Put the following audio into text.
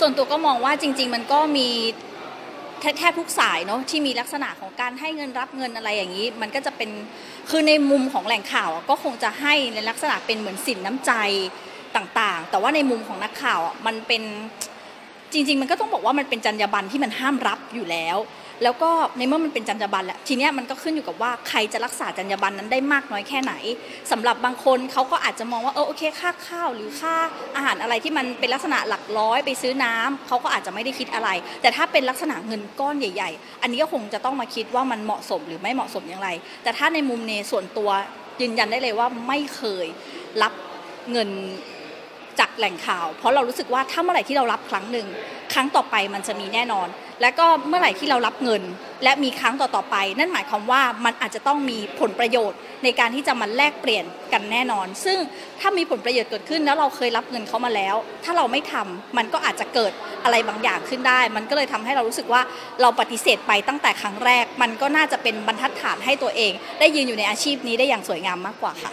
ส่วนตัวก็มองว่าจริงๆมันก็มีแทบทุกสายเนาะที่มีลักษณะของการให้เงินรับเงินอะไรอย่างนี้มันก็จะเป็นคือในมุมของแหล่งข่าวก็คงจะให้ในลักษณะเป็นเหมือนสินน้ำใจต่างๆแต่ว่าในมุมของนักข่าวมันเป็นจริงๆมันก็ต้องบอกว่ามันเป็นจรรยาบรรณที่มันห้ามรับอยู่แล้วแล้วก็ในเมื่อมันเป็นจรรยาบรรณแหละทีเนี้ยมันก็ขึ้นอยู่กับว่าใครจะรักษาจรรยาบรรณนั้นได้มากน้อยแค่ไหนสำหรับบางคนเขาก็อาจจะมองว่าโอเคค่าข้าวหรือค่าอาหารอะไรที่มันเป็นลักษณะหลักร้อยไปซื้อน้ำเขาก็อาจจะไม่ได้คิดอะไรแต่ถ้าเป็นลักษณะเงินก้อนใหญ่ๆอันนี้ก็คงจะต้องมาคิดว่ามันเหมาะสมหรือไม่เหมาะสมอย่างไรแต่ถ้าในมุมเนส่วนตัวยืนยันได้เลยว่าไม่เคยรับเงินจากแหล่งข่าวเพราะเรารู้สึกว่าถ้าเมื่อไหร่ที่เรารับครั้งหนึ่งครั้งต่อไปมันจะมีแน่นอนและก็เมื่อไหร่ที่เรารับเงินและมีครั้งต่อๆไปนั่นหมายความว่ามันอาจจะต้องมีผลประโยชน์ในการที่จะมาแลกเปลี่ยนกันแน่นอนซึ่งถ้ามีผลประโยชน์เกิดขึ้นแล้วเราเคยรับเงินเขามาแล้วถ้าเราไม่ทำมันก็อาจจะเกิดอะไรบางอย่างขึ้นได้มันก็เลยทำให้เรารู้สึกว่าเราปฏิเสธไปตั้งแต่ครั้งแรกมันก็น่าจะเป็นบรรทัดฐานให้ตัวเองได้ยืนอยู่ในอาชีพนี้ได้อย่างสวยงามมากกว่าค่ะ